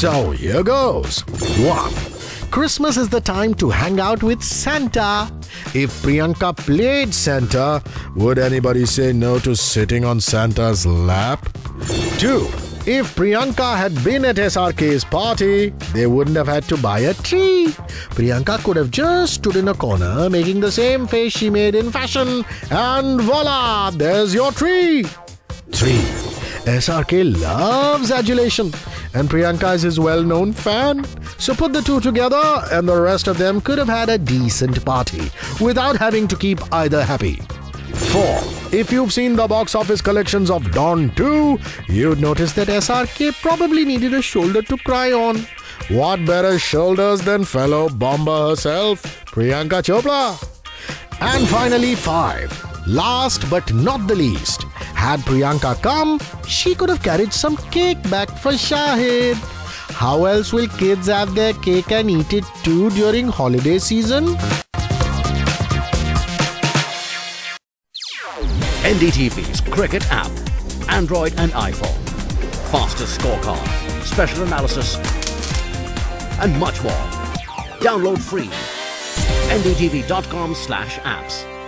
So here goes. 1. Christmas is the time to hang out with Santa. If Priyanka played Santa, would anybody say no to sitting on Santa's lap? 2. If Priyanka had been at SRK's party, they wouldn't have had to buy a tree. Priyanka could have just stood in a corner making the same face she made in fashion and voila, there's your tree. 3. SRK loves adulation and Priyanka is his well-known fan. So put the two together and the rest of them could have had a decent party without having to keep either happy. 4. If you've seen the box office collections of Don 2, you'd notice that SRK probably needed a shoulder to cry on. What better shoulders than fellow bomber herself, Priyanka Chopra? And finally 5. Last but not the least, had Priyanka come, she could have carried some cake back for Shahid. How else will kids have their cake and eat it too during holiday season? NDTV's Cricket app, Android and iPhone, fastest scorecard, special analysis, and much more. Download free. NDTV.com/apps.